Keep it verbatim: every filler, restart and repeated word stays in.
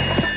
Oh!